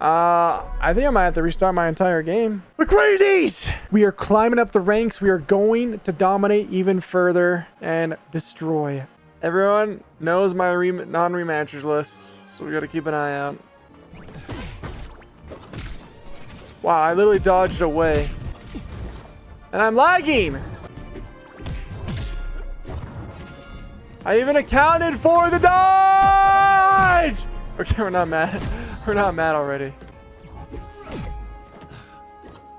I think I might have to restart my entire game. We're crazies! We are climbing up the ranks. We are going to dominate even further and destroy. Everyone knows my non-rematchers list, so we gotta keep an eye out. Wow, I literally dodged away. And I'm lagging! I even accounted for the dodge! Okay, we're not mad. We're not mad already.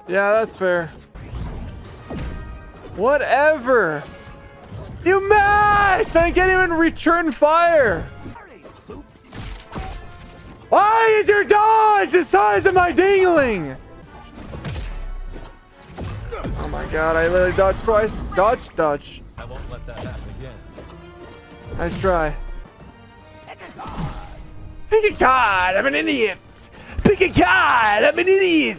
Yeah, that's fair. Whatever. You missed! I can't even return fire. Why is your dodge the size of my dingling? Oh my god, I literally dodged twice. Dodge, dodge. I won't let that happen again. Nice try. Pick a card, I'm an idiot. Pick a card, I'm an idiot.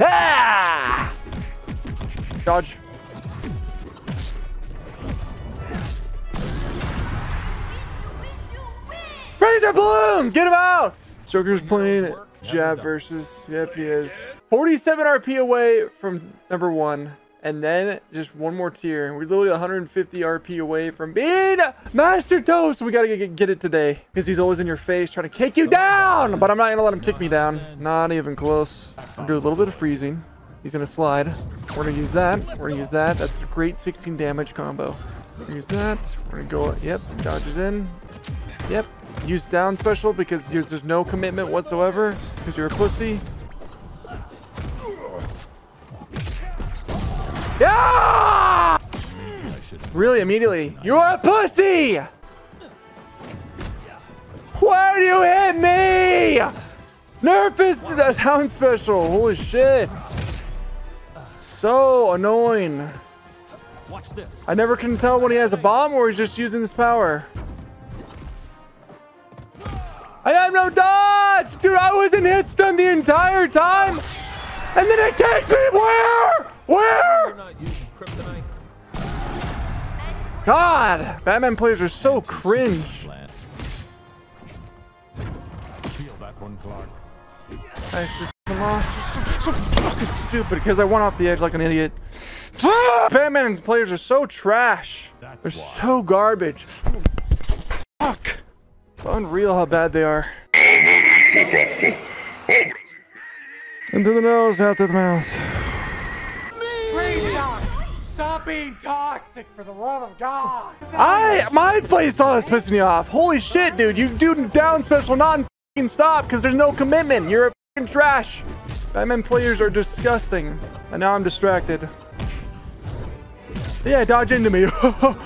Ah. Dodge. Razor balloons, get him out. Joker's playing jab versus. Yep, he is. 47 RP away from #1. And then just one more tier. We're literally 150 RP away from being Master Toast. We got to get it today because he's always in your face trying to kick you down. But I'm not going to let him kick me down. Not even close. I'll do a little bit of freezing. He's going to slide. We're going to use that. We're going to use that. That's a great 16 damage combo. We're going to use that. We're going to go. Yep. Dodges in. Yep. Use down special because there's no commitment whatsoever because you're a pussy. Yeah! Really, immediately. You're a pussy! Why do you hit me? Nerf is the down special. Holy shit. So annoying. I never can tell when he has a bomb or he's just using his power. I have no dodge! Dude, I was in hit stun the entire time! And then it takes me where? Where? God, Batman players are so cringe. I actually come off. So fucking stupid because I went off the edge like an idiot. Batman players are so trash. They're so garbage. Fuck. It's unreal how bad they are. Into the nose, out through the mouth. Stop being toxic, for the love of God! My playstyle is pissing me off. Holy shit, dude! You do down special non-stop because there's no commitment. You're a trash. Batman players are disgusting. And now I'm distracted. Yeah, dodge into me. That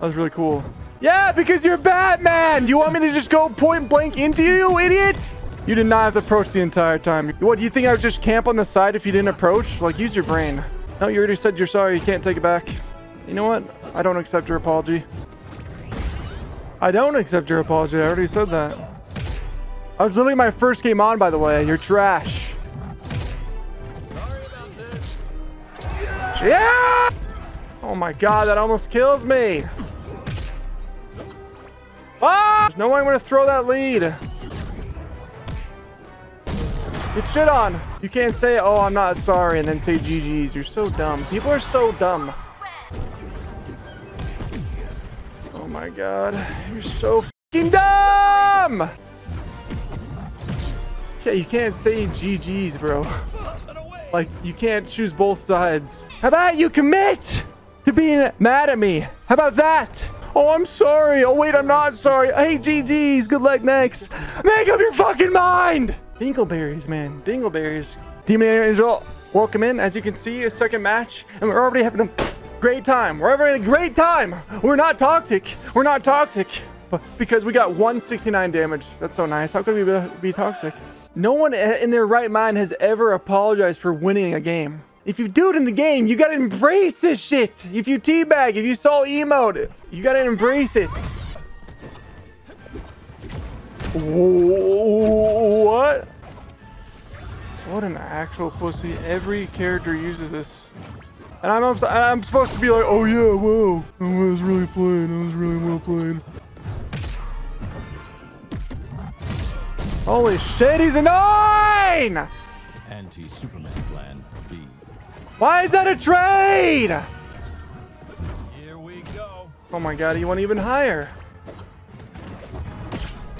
was really cool. Yeah, because you're Batman. Do you want me to just go point blank into you, idiot? You did not have to approach the entire time. What, do you think I would just camp on the side if you didn't approach? Like, use your brain. No, you already said you're sorry. You can't take it back. You know what? I don't accept your apology. I don't accept your apology. I already said that. I was literally my first game on, by the way. You're trash. Sorry about this. Yeah! Oh my god, that almost kills me. Ah! There's no way I'm going to throw that lead. Get shit on. You can't say, oh, I'm not sorry, and then say GG's. You're so dumb. People are so dumb. Oh my god. You're so fucking dumb! Okay, you can't say GG's, bro. Like, you can't choose both sides. How about you commit to being mad at me? How about that? Oh, I'm sorry. Oh, wait, I'm not sorry. I hate GG's. Good luck next. Make up your fucking mind! Dingleberries, man. Dingleberries. Demon Angel, welcome in. As you can see, a second match, and we're already having a great time. We're having a great time. We're not toxic. We're not toxic. But because we got 169 damage. That's so nice. How could we be toxic? No one in their right mind has ever apologized for winning a game. If you do it in the game, you gotta embrace this shit. If you teabag, if you soul emote, you gotta embrace it. What? What an actual pussy. Every character uses this. And I'm supposed to be like, oh yeah, whoa. I was really playing. I was really well played. Holy shit, he's a 9! Anti-Superman plan B. Why is that a trade? Here we go. Oh my god, he went even higher.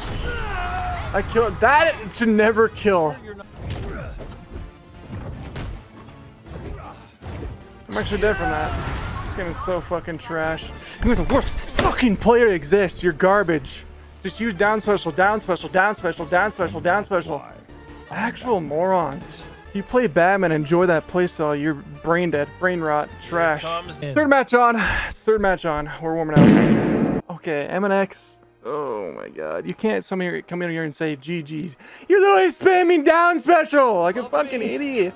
I killed that. It should never kill. I'm actually dead from that. This game is so fucking trash. You're the worst fucking player that exists. You're garbage. Just use down special, down special, down special, down special, down special. Actual morons. You play Batman, enjoy that playstyle. You're brain dead, brain rot, trash. Third match on. It's third match on. We're warming up. Okay, MNX. Oh my god. You can't come in here and say GG's. You're literally spamming down special like a fucking idiot.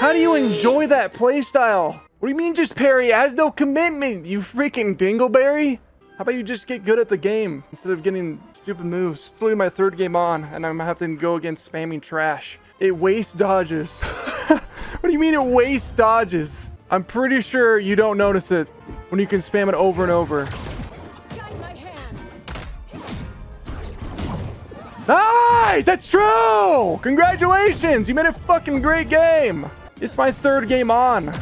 How do you enjoy that playstyle? What do you mean just parry? It has no commitment, you freaking dingleberry. How about you just get good at the game instead of getting stupid moves? It's literally my third game on, and I'm having to go against spamming trash. It waste dodges. What do you mean it waste dodges? I'm pretty sure you don't notice it when you can spam it over and over. Nice! That's true! Congratulations! You made a fucking great game! It's my third game on.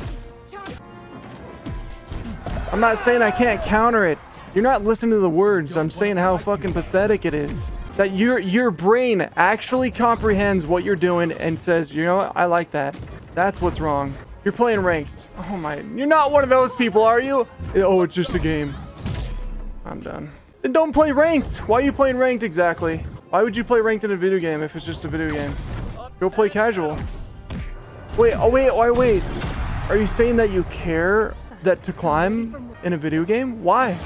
I'm not saying I can't counter it. You're not listening to the words. I'm saying how fucking pathetic it is. That your brain actually comprehends what you're doing and says, you know what? I like that. That's what's wrong. You're playing ranked. Oh my, you're not one of those people, are you? Oh, it's just a game. I'm done. Then don't play ranked. Why are you playing ranked exactly? Why would you play ranked in a video game if it's just a video game? Go play casual. Wait, oh wait, why wait? Are you saying that you care that to climb in a video game? Why?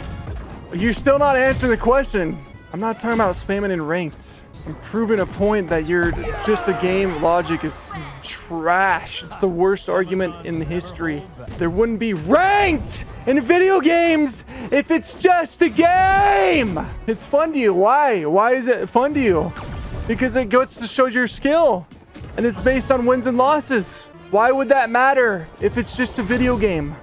You're still not answering the question. I'm not talking about spamming in ranked. I'm proving a point that you're just a game. Logic is trash. It's the worst argument in history. There wouldn't be ranked in video games if it's just a game. It's fun to you. Why? Why is it fun to you? Because it goes to show your skill. And it's based on wins and losses. Why would that matter if it's just a video game?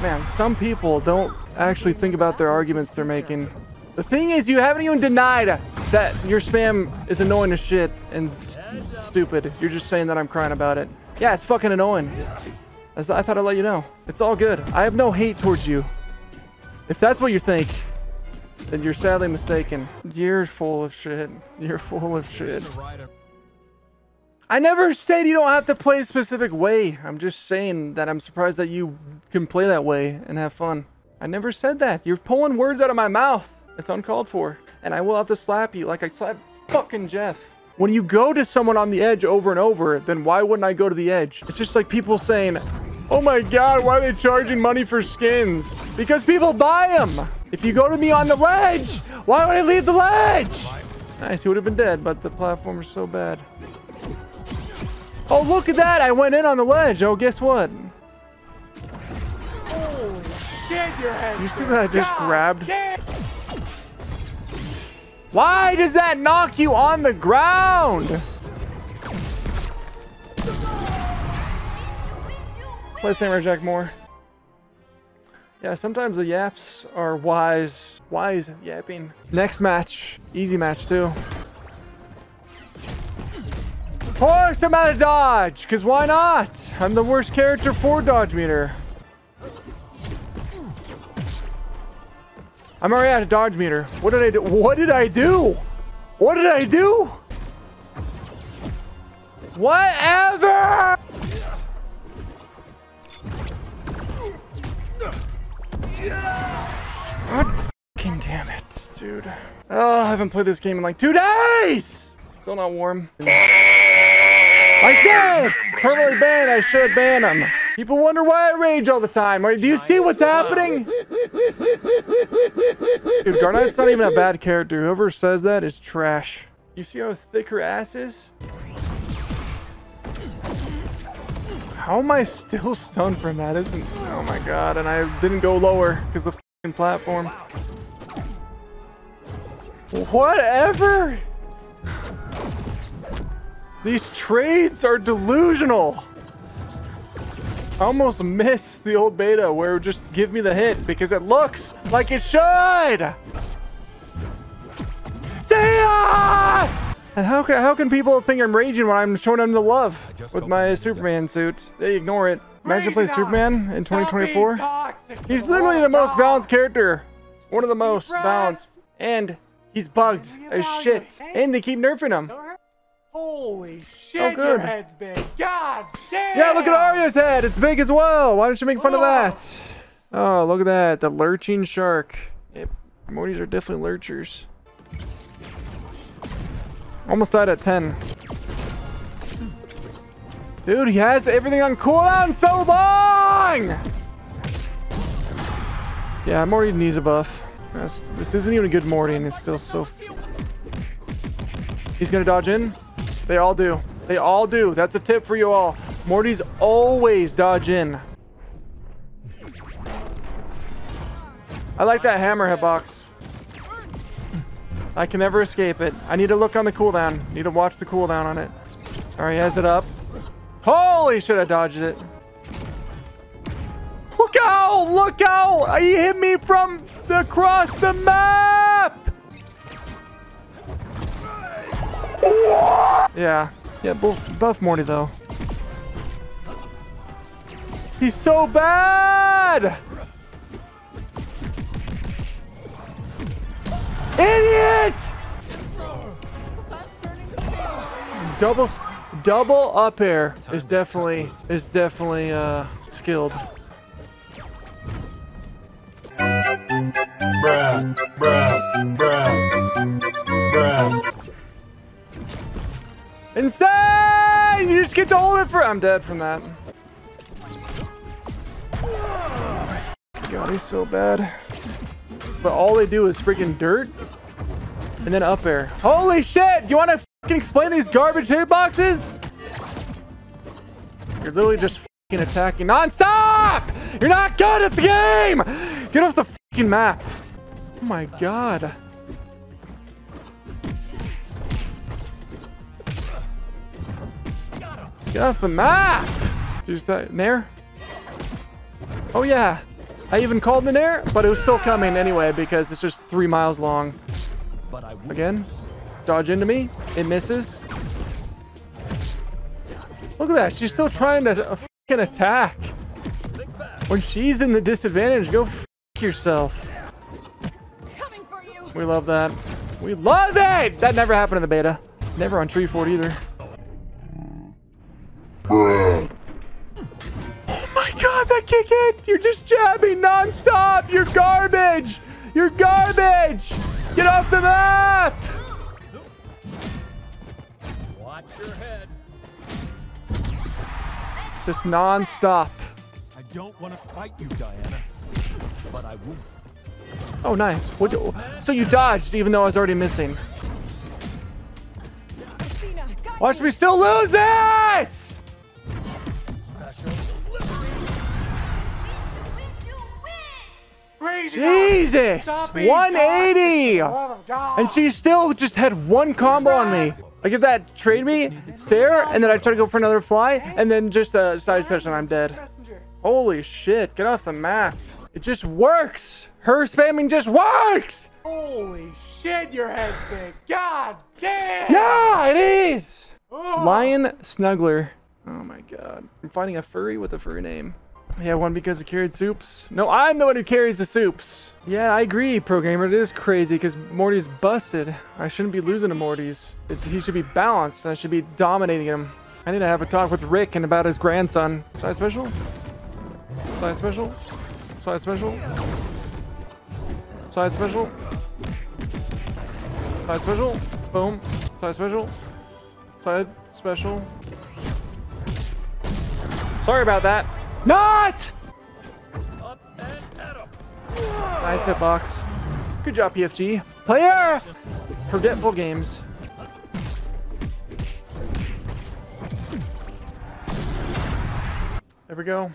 Man, some people don't actually think about their arguments they're making. The thing is, you haven't even denied that your spam is annoying as shit and stupid. You're just saying that I'm crying about it. Yeah, it's fucking annoying. I thought I'd let you know. It's all good. I have no hate towards you. If that's what you think, then you're sadly mistaken. You're full of shit. You're full of shit. I never said you don't have to play a specific way. I'm just saying that I'm surprised that you can play that way and have fun. I never said that. You're pulling words out of my mouth. It's uncalled for. And I will have to slap you like I slapped fucking Jeff. When you go to someone on the edge over and over, then why wouldn't I go to the edge? It's just like people saying, oh my god, why are they charging money for skins? Because people buy them. If you go to me on the ledge, why would I leave the ledge? Nice, he would have been dead, but the platformer's so bad. Oh, look at that. I went in on the ledge. Oh, guess what? You see that I just grabbed? Why does that knock you on the ground? Play Samurai Jack more. Yeah, sometimes the yaps are wise. Wise yapping. Next match. Easy match, too. Force him out of dodge, because why not? I'm the worst character for dodge meter. I'm already out of dodge meter. What did I do? What did I do? What did I do? Whatever! God fucking damn it, dude. Oh, I haven't played this game in like 2 days! Still not warm. Like this! Permanently banned, I should ban him. People wonder why I rage all the time. Do you see what's happening? Dude, Garnet's not even a bad character. Whoever says that is trash. You see how thick her ass is? How am I still stunned from that? Isn't... Oh my god, and I didn't go lower because the fucking platform. Whatever! These trades are delusional. I almost missed the old beta where it would just give me the hit because it looks like it should. See ya! Ah! And how can people think I'm raging when I'm showing them the love with my Superman suit? They ignore it. Imagine playing Superman in 2024. He's literally the most balanced character. One of the most balanced. And he's bugged as shit. And they keep nerfing him. Holy shit, oh, good. Your head's big. God damn! Yeah, look at Arya's head. It's big as well. Why don't you make fun of that? Oh, look at that. The lurching shark. Yep. Mortys are definitely lurchers. Almost died at 10. Dude, he has everything on cooldown so long! Yeah, Morty needs a buff. This isn't even a good Morty, and it's still so... He's gonna dodge in. They all do. They all do. That's a tip for you all. Mortys always dodge in. I like that hammer hitbox. I can never escape it. I need to look on the cooldown. Need to watch the cooldown on it. All right, he has it up. Holy shit, I dodged it. Look out! Look out! He hit me from across the map! Yeah. Yeah, buff Morty, though. He's so bad! Idiot! Double up air is definitely skilled. Bruh, bruh, bruh, bruh. Insane! You just get to hold it for. I'm dead from that. God, he's so bad. But all they do is freaking dirt and then up air. Holy shit! You want to fucking explain these garbage hitboxes? You're literally just fucking attacking non-stop! You're not good at the game! Get off the fucking map. Oh my god. Get off the map! Did you just nair? Oh yeah. I even called the nair, but it was still coming anyway because it's just 3 miles long. Again, dodge into me. It misses. Look at that. She's still trying to fucking attack. When she's in the disadvantage, go fuck yourself. We love that. We love it! That never happened in the beta. Never on Tree Fort either. That kick it! You're just jabbing non-stop! You're garbage! You're garbage! Get off the map! Watch your head. Just non-stop. I don't want to fight you, Diana, but I will. Oh, nice. So you dodged even though I was already missing. Watch me still lose this! Jesus! 180! And she still just had one combo on me. I get that trade me, stare, and then I try to go for another fly, and then just a side special and I'm dead. Holy shit, get off the map. It just works! Her spamming just works! Holy shit, your head's big. God damn! Yeah, it is! Lion Snuggler. Oh my god. I'm finding a furry with a furry name. Yeah, one because it carried soups. No, I'm the one who carries the soups. Yeah, I agree, pro gamer. It is crazy because Morty's busted. I shouldn't be losing to Morty's. He should be balanced. And I should be dominating him. I need to have a talk with Rick and about his grandson. Side special? Side special? Side special? Side special? Side special? Boom. Side special? Side special? Sorry about that. Not! Up and at him. Nice hitbox. Good job, PFG. Player! Forgetful games. There we go.